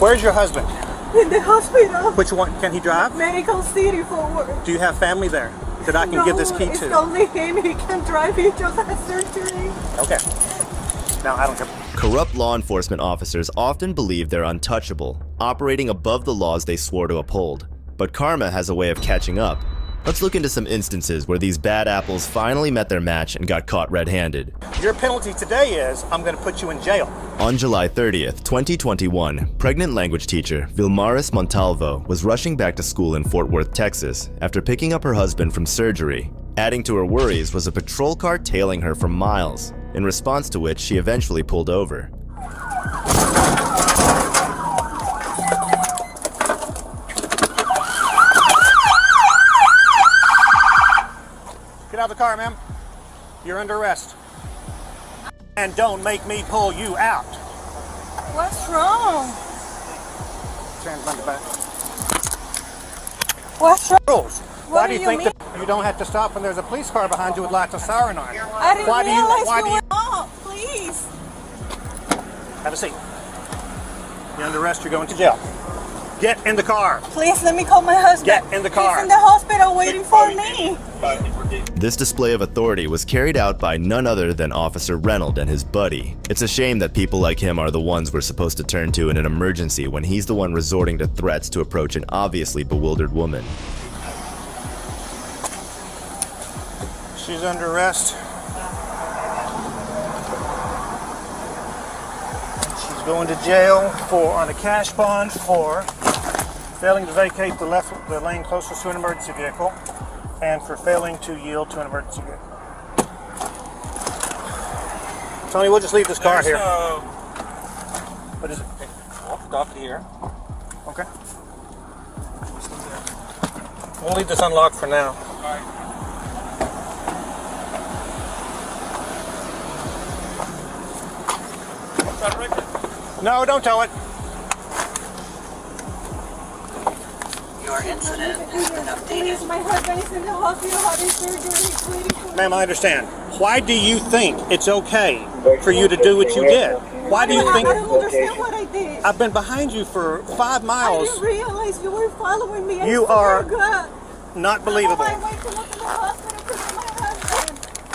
Where's your husband? In the hospital. Which one? Can he drive? Medical City, Fort Worth. Do you have family there that I can give this key to? It's only him. He can drive. He just has surgery. Okay. No, I don't care. Corrupt law enforcement officers often believe they're untouchable, operating above the laws they swore to uphold. But karma has a way of catching up. Let's look into some instances where these bad apples finally met their match and got caught red-handed. Your penalty today is, I'm going to put you in jail. On July 30th, 2021, pregnant language teacher Vilmaris Montalvo was rushing back to school in Fort Worth, Texas, after picking up her husband from surgery. Adding to her worries was a patrol car tailing her for miles, in response to which she eventually pulled over. Get out of the car, ma'am. You're under arrest. And don't make me pull you out. What's wrong? What's wrong? Rules. Why do you think that you don't have to stop when there's a police car behind you with lights of siren on? I didn't realize you were off. Please. Have a seat. You're under arrest. You're going to jail. Get in the car. Please let me call my husband. Get in the car. He's in the hospital waiting for me. This display of authority was carried out by none other than Officer Reynolds and his buddy. It's a shame that people like him are the ones we're supposed to turn to in an emergency when he's the one resorting to threats to approach an obviously bewildered woman. She's under arrest. She's going to jail on a cash bond for failing to vacate the lane closest to an emergency vehicle, and for failing to yield to an emergency vehicle. Tony, we'll just leave this car here. What is it? Walk off here. Okay. We'll leave this unlocked for now. All right. No, don't tow it. Your incident has been updated. My husband is in the hospital having surgery. Ma'am, I understand. Why do you think it's okay for you to do what you did? Why do you think? I don't understand what I did. I've been behind you for 5 miles. I didn't realize you were following me. You are not believable. I'm on my way to look in the hospital because of my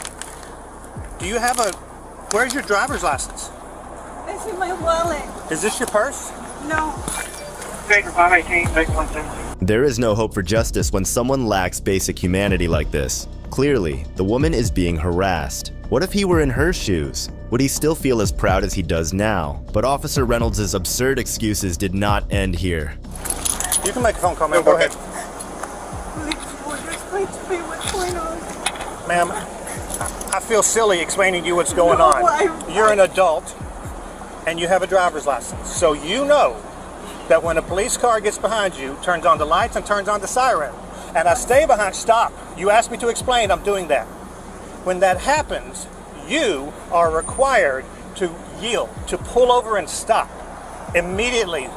husband. Do you have where's your driver's license? It's in my wallet. Is this your purse? No. There is no hope for justice when someone lacks basic humanity like this. Clearly, the woman is being harassed. What if he were in her shoes? Would he still feel as proud as he does now? But Officer Reynolds' absurd excuses did not end here. You can make a phone call, ma'am. Go ahead. Please, explain to me what's going on. Ma'am, I feel silly explaining to you what's going on. You're an adult, and you have a driver's license. So you know that when a police car gets behind you, turns on the lights and turns on the siren, and I stay behind, stop. You asked me to explain, I'm doing that. When that happens, you are required to yield, to pull over and stop immediately,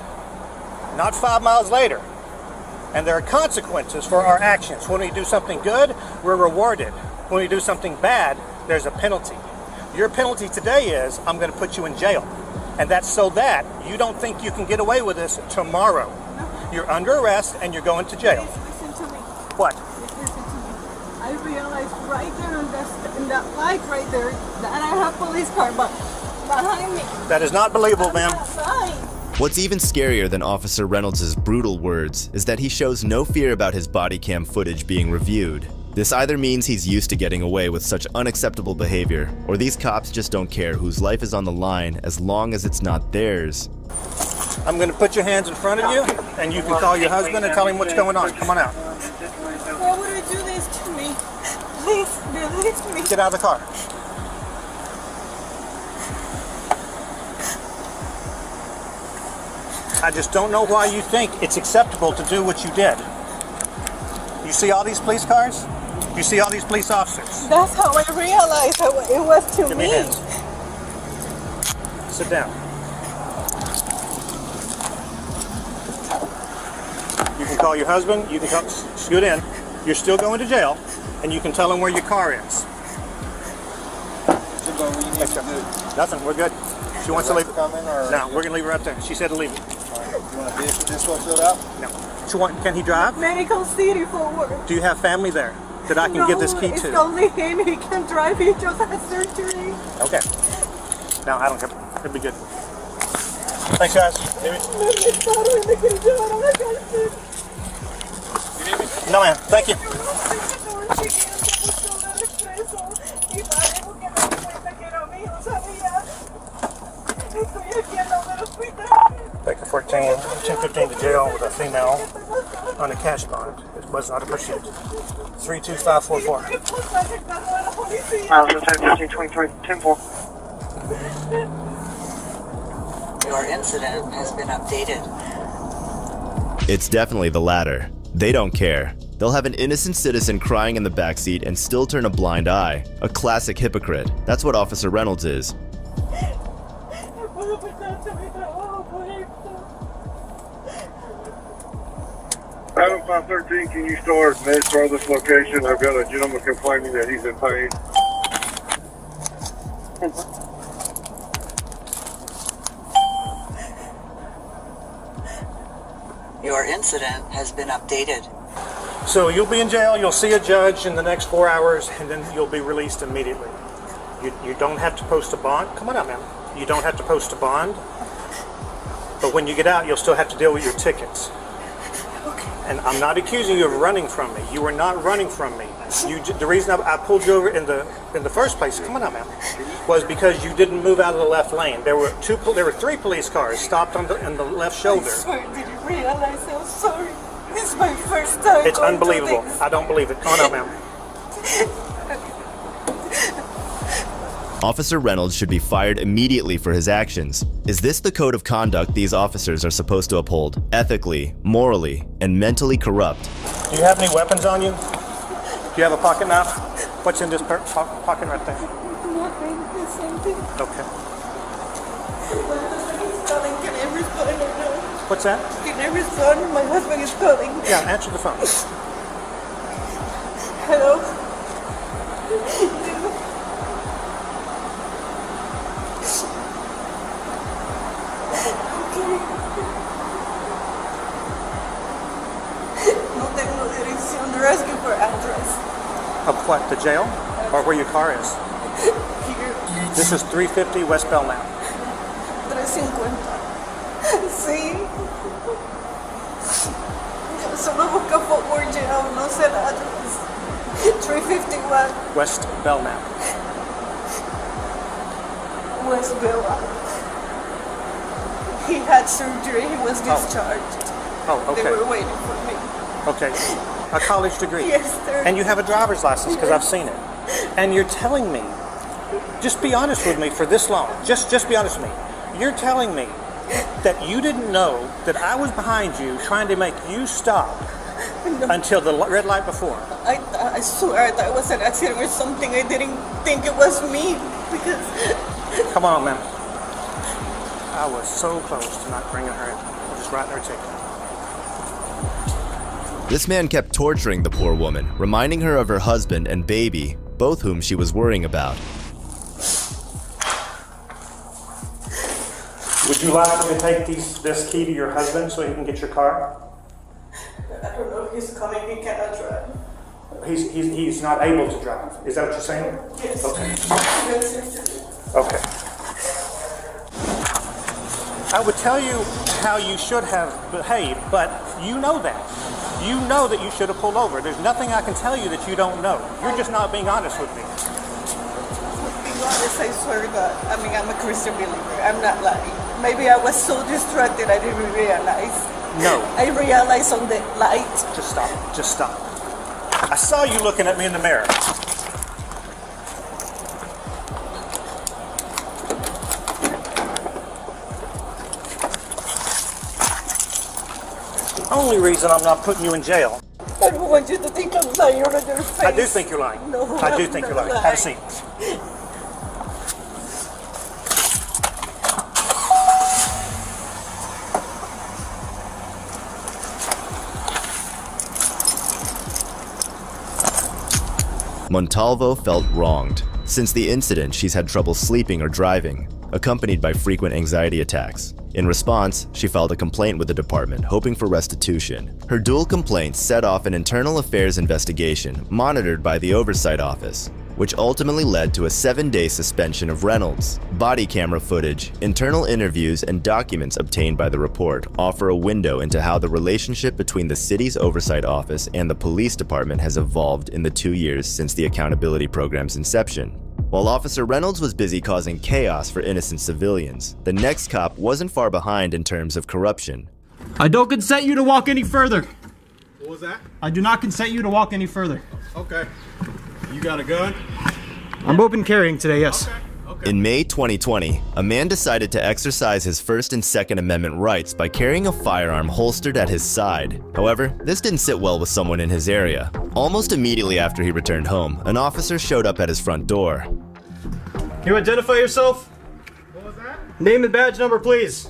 not 5 miles later. And there are consequences for our actions. When we do something good, we're rewarded. When we do something bad, there's a penalty. Your penalty today is, I'm going to put you in jail. And that's so that you don't think you can get away with this tomorrow. No. You're under arrest and you're going to jail. Please listen to me. What? Please listen to me. I realized right there in that light right there that I have police car behind me. That is not believable, ma'am. What's even scarier than Officer Reynolds' brutal words is that he shows no fear about his body cam footage being reviewed. This either means he's used to getting away with such unacceptable behavior, or these cops just don't care whose life is on the line as long as it's not theirs. I'm going to put your hands in front of you, and you can call your husband and tell him what's going on. Come on out. Why would you do this to me? Please, release me. Get out of the car. I just don't know why you think it's acceptable to do what you did. You see all these police cars? You see all these police officers? That's how I realized it was to me. Sit down. You can call your husband, you can come scoot in. You're still going to jail, and you can tell him where your car is. Nothing, we're good. She wants to leave. No, we're going to leave her up there. She said to leave it. You want this one filled out? No. You want, can he drive? Medical City, Fort Worth. Do you have family there that I can give this key to? No, it's only him. He can drive. He just had surgery. Okay. No, I don't care. It'll be good. Thanks, guys. Maybe. No, man. Thank you. Baker 14, 1015 to jail with a female on a cash bond. It was not appreciated. 32544. Your incident has been updated. It's definitely the latter. They don't care. They'll have an innocent citizen crying in the backseat and still turn a blind eye. A classic hypocrite. That's what Officer Reynolds is. Adam 513, can you start meds for this location? I've got a gentleman complaining that he's in pain. Your incident has been updated. So you'll be in jail, you'll see a judge in the next 4 hours, and then you'll be released immediately. You don't have to post a bond. Come on out, ma'am. You don't have to post a bond. But when you get out, you'll still have to deal with your tickets. And I'm not accusing you of running from me. You were not running from me. The reason I pulled you over in the first place, come on up, ma'am, was because you didn't move out of the left lane. There were three police cars stopped on the left shoulder. I swear, I didn't realize. I'm sorry. This is my first time. It's unbelievable. I don't believe it. Come on up, ma'am. Officer Reynolds should be fired immediately for his actions. Is this the code of conduct these officers are supposed to uphold, ethically, morally, and mentally corrupt? Do you have any weapons on you? Do you have a pocket knife? What's in this pocket right there? Nothing. It's something. Okay. What's that? My husband is calling. Yeah, answer the phone. Hello? Of what? The jail? Or where your car is? Here. This is 350 West Belknap. 350. Sí. Solo busca Fort Worth Jail, no sé la address. 351. West Belknap. West Belknap. He had surgery. He was discharged. Oh, okay. They were waiting for me. Okay. A college degree. Yes, sir. And you have a driver's license because I've seen it. And you're telling me, just be honest with me for this long. Just be honest with me. You're telling me that you didn't know that I was behind you trying to make you stop until the red light before. I swear that was an accident or something. I didn't think it was me because. Come on, man. I was so close to not bringing her in. I'm just writing her ticket. This man kept torturing the poor woman, reminding her of her husband and baby, both whom she was worrying about. Would you like me to take this key to your husband so he can get your car? I don't know if he's coming. He cannot drive. He's not able to drive. Is that what you're saying? Yes. Okay. Okay. I would tell you how you should have behaved, but you know that. You know that you should have pulled over. There's nothing I can tell you that you don't know. You're just not being honest with me. Being honest, I swear to God. I mean, I'm a Christian believer. I'm not lying. Maybe I was so distracted I didn't realize. No. I realized on the light. Just stop. Just stop. I saw you looking at me in the mirror. Only reason I'm not putting you in jail. I don't want you to think I'm lying on your face. I do think you're lying. No, I do think you're lying. Have a seat. Montalvo felt wronged. Since the incident, she's had trouble sleeping or driving, accompanied by frequent anxiety attacks. In response, she filed a complaint with the department, hoping for restitution. Her dual complaints set off an internal affairs investigation monitored by the Oversight Office, which ultimately led to a 7-day suspension of Reynolds. Body camera footage, internal interviews, and documents obtained by the report offer a window into how the relationship between the city's oversight office and the police department has evolved in the 2 years since the accountability program's inception. While Officer Reynolds was busy causing chaos for innocent civilians, the next cop wasn't far behind in terms of corruption. I don't consent you to walk any further. What was that? I do not consent you to walk any further. Okay. You got a gun? I'm open carrying today, yes. Okay. In May 2020, a man decided to exercise his First and Second Amendment rights by carrying a firearm holstered at his side. However, this didn't sit well with someone in his area. Almost immediately after he returned home, an officer showed up at his front door. Can you identify yourself? What was that? Name and badge number, please.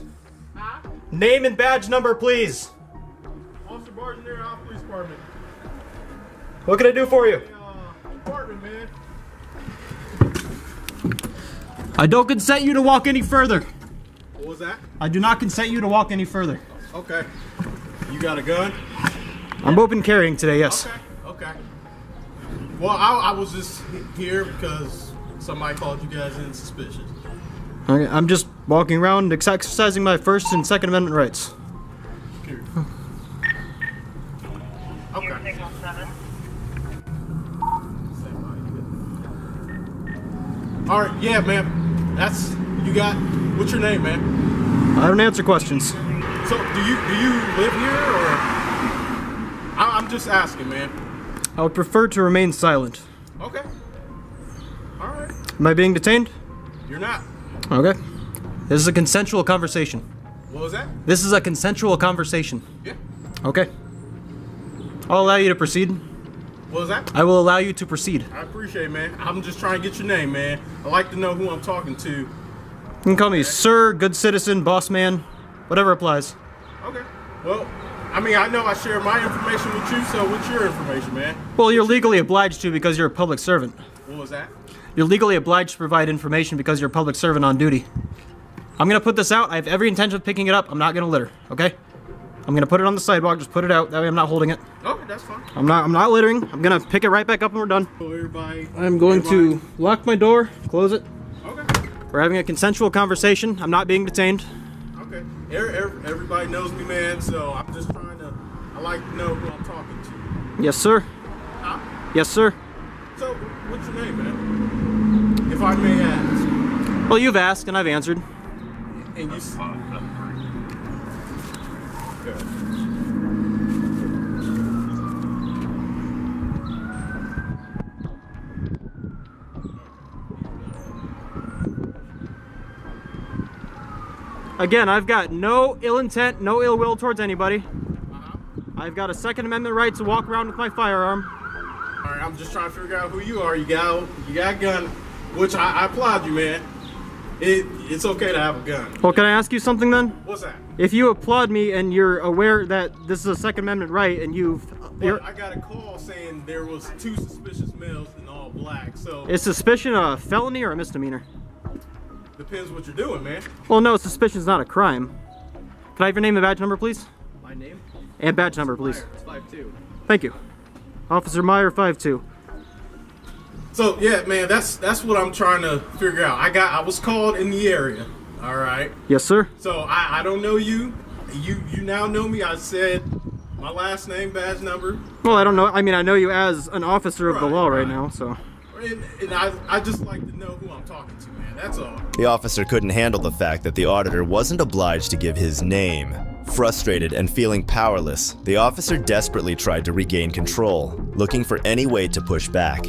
Huh? Name and badge number, please. Officer Barton here, Office Police Department. What can I do for you? Man. I don't consent you to walk any further. What was that? I do not consent you to walk any further. Okay. You got a gun? I'm open carrying today, yes. Okay. Okay. Well, I was just here because somebody called you guys in suspicious. Okay, I'm just walking around exercising my First and Second Amendment rights. Here. Okay. All right, yeah, ma'am. That's you got. What's your name, ma'am? I don't answer questions. So, do you live here, or I'm just asking, ma'am. I would prefer to remain silent. Okay. All right. Am I being detained? You're not. Okay. This is a consensual conversation. What was that? This is a consensual conversation. Yeah. Okay. I'll allow you to proceed. What was that? I will allow you to proceed. I appreciate it, man. I'm just trying to get your name, man. I'd like to know who I'm talking to. You can call me sir, good citizen, boss man, whatever applies. Okay. Well, I mean, I know I share my information with you, so what's your information, man? Well, you're legally obliged to because you're a public servant. What was that? You're legally obliged to provide information because you're a public servant on duty. I'm going to put this out. I have every intention of picking it up. I'm not going to litter, okay? I'm gonna put it on the sidewalk, just put it out, that way I'm not holding it. Okay, that's fine. I'm not littering, I'm gonna pick it right back up and we're done. Everybody, I'm going to lock my door, close it. Okay. We're having a consensual conversation, I'm not being detained. Okay, everybody knows me, man, so I'm just trying to, I like to know who I'm talking to. Yes, sir. Huh? Yes, sir. So, what's your name, man? If I may ask. Well, you've asked and I've answered. And you... Again, I've got no ill intent, no ill will towards anybody. I've got a Second Amendment right to walk around with my firearm. All right, I'm just trying to figure out who you are. You got a gun, which I applaud you, man. It's okay to have a gun. Well, can I ask you something then? What's that? If you applaud me and you're aware that this is a Second Amendment right and you've... Well, I got a call saying there was 2 suspicious males and all black, so... Is suspicion a felony or a misdemeanor? Depends what you're doing, man. Well, no, suspicion's not a crime. Can I have your name and badge number, please? My name? And badge number, please. Meyer, 5-2. Thank you. Officer Meyer, 5-2. So yeah, man, that's what I'm trying to figure out. I was called in the area. All right. Yes, sir. So I don't know you. You now know me. I said my last name, badge number. Well, I don't know. I mean, I know you as an officer of the law right now. So. And I just like to know who I'm talking to, man. That's all. The officer couldn't handle the fact that the auditor wasn't obliged to give his name. Frustrated and feeling powerless, the officer desperately tried to regain control, looking for any way to push back.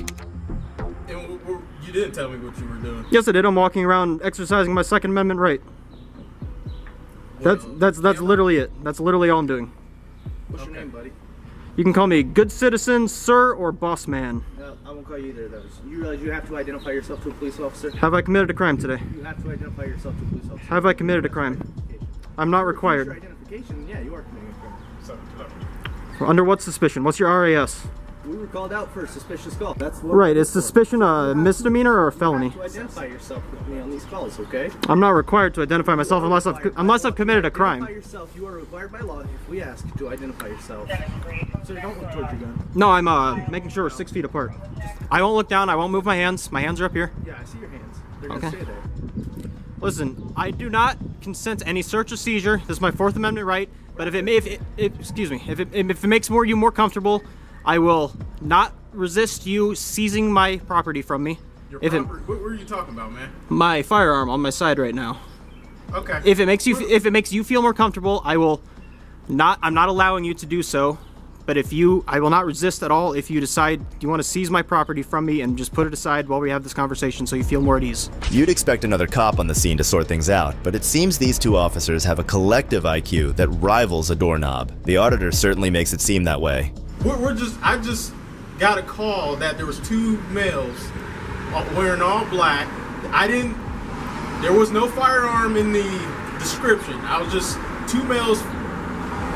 You didn't tell me what you were doing. Yes, I did. I'm walking around exercising my Second Amendment right. That's literally it. That's literally all I'm doing. What's your name, buddy? You can call me good citizen, sir, or boss man. No, I won't call you either of those. You realize you have to identify yourself to a police officer? Have I committed a crime today? You have to identify yourself to a police officer. Have I committed a crime? I'm not required. Identification? Yeah, you are committing a crime. Under what suspicion? What's your RAS? We were called out for a suspicious call. That's what right. Is suspicion a misdemeanor or a felony? You have to identify yourself with me on these calls, okay? I'm not required to identify myself unless I've committed a crime. Identify yourself. You are required by law if we ask to identify yourself. So you don't look towards your gun. No, I'm making sure we're 6 feet apart. I won't look down. I won't move my hands. My hands are up here. Yeah, I see your hands. They're gonna stay there. Listen, I do not consent to any search or seizure. This is my 4th Amendment right. But if it may, if it makes you more comfortable, I will not resist you seizing my property from me. Your property? What were you talking about, man? My firearm on my side right now. Okay. If it makes you feel more comfortable, I will not. I'm not allowing you to do so. But if you, I will not resist at all if you decide you want to seize my property from me and just put it aside while we have this conversation so you feel more at ease. You'd expect another cop on the scene to sort things out, but it seems these two officers have a collective IQ that rivals a doorknob. The auditor certainly makes it seem that way. I just got a call that there was 2 males wearing all black. There was no firearm in the description. I was just 2 males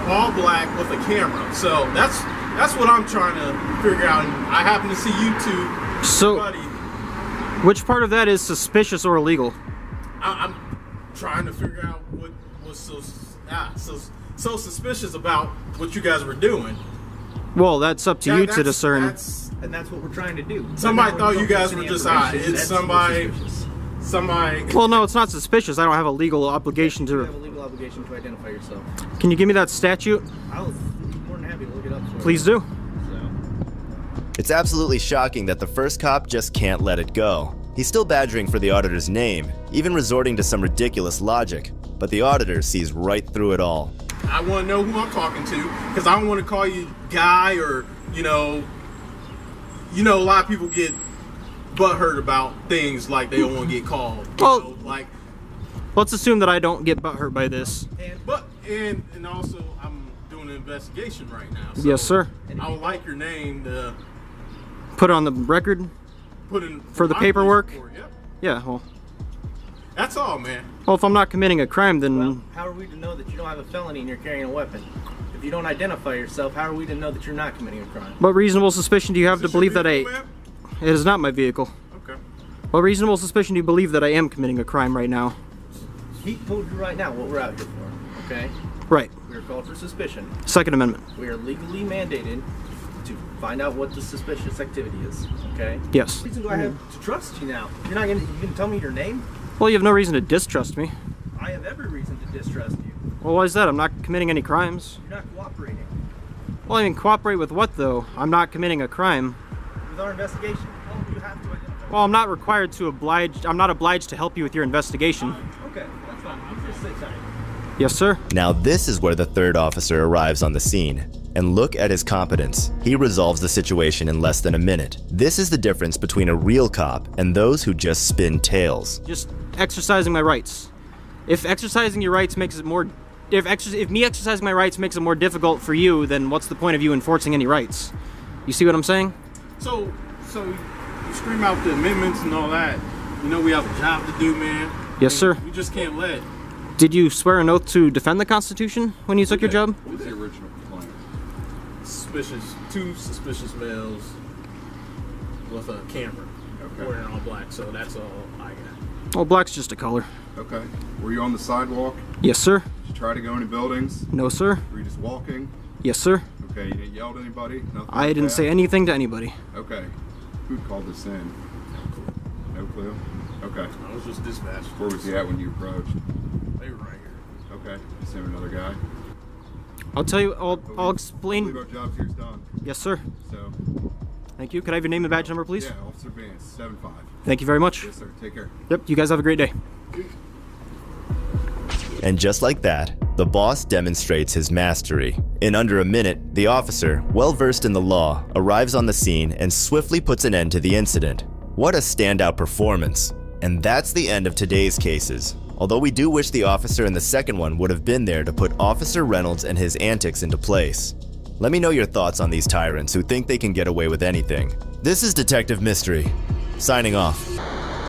all black with a camera, so that's what I'm trying to figure out. And I happen to see you two. So, which part of that is suspicious or illegal? I'm trying to figure out what was so suspicious about what you guys were doing. Well, that's up to you to discern. And that's what we're trying to do. Somebody thought you guys were just it's somebody. Well, no, it's not suspicious. I don't have a legal obligation to. You have a legal obligation to identify yourself. Can you give me that statute? I'll be more than happy to look it up. Please do. So. It's absolutely shocking that the first cop just can't let it go. He's still badgering for the auditor's name, even resorting to some ridiculous logic. But the auditor sees right through it all. I want to know who I'm talking to, because I don't want to call you guy or, you know, a lot of people get butthurt about things like they don't want to get called. Well, like, let's assume that I don't get butthurt by this. And also, I'm doing an investigation right now. So yes, sir. I would like your name to put on the record. Put in for the paperwork. Yeah. Well, that's all, man. Well, if I'm not committing a crime, then how are we to know that you don't have a felony and you're carrying a weapon? If you don't identify yourself, how are we to know that you're not committing a crime? What reasonable suspicion do you have to believe that It is not my vehicle. Okay. What reasonable suspicion do you believe that I am committing a crime right now? He told you right now what we're out here for, okay? Right. We are called for suspicion. 2nd Amendment. We are legally mandated to find out what the suspicious activity is, okay? Yes. What reason do I have to trust you now? You're not gonna tell me your name? Well, you have no reason to distrust me. I have every reason to distrust you. Well, why is that? I'm not committing any crimes. You're not cooperating. Well, I mean, cooperate with what though? I'm not committing a crime. With our investigation. Well, you have to identify. Well, I'm not required to oblige. I'm not obliged to help you with your investigation. Okay, that's fine. I'm just excited. Yes, sir. Now this is where the 3rd officer arrives on the scene. And look at his competence. He resolves the situation in less than a minute. This is the difference between a real cop and those who just spin tales. Just exercising my rights. If exercising your rights makes it more, if me exercising my rights makes it more difficult for you, then what's the point of you enforcing any rights? You see what I'm saying? So you scream out the amendments and all that. You know we have a job to do, man. Yes, sir. We just can't let. Did you swear an oath to defend the Constitution when you took your job? What was the original complaint? Suspicious, 2 suspicious males with a camera. Okay. Wearing all black, so that's all I got. Well, black's just a color. Okay. Were you on the sidewalk? Yes, sir. Did you try to go into buildings? No, sir. Were you just walking? Yes, sir. Okay, you didn't yell at anybody? I didn't say anything to anybody. Okay. Who called this in? No clue. No clue? Okay. I was just dispatched. Where was he at when you approached? They were right here. Okay. Same another guy? I'll tell you, I'll explain. I believe our job here's done. Yes, sir. So. Thank you. Could I have your name and badge number, please? Yeah, Officer Vance, 75. Thank you very much. Yes, sir. Take care. Yep, you guys have a great day. And just like that, the boss demonstrates his mastery. In under a minute, the officer, well versed in the law, arrives on the scene and swiftly puts an end to the incident. What a standout performance. And that's the end of today's cases. Although we do wish the officer in the 2nd one would have been there to put Officer Reynolds and his antics into place. Let me know your thoughts on these tyrants who think they can get away with anything. This is Detective Mystery, signing off.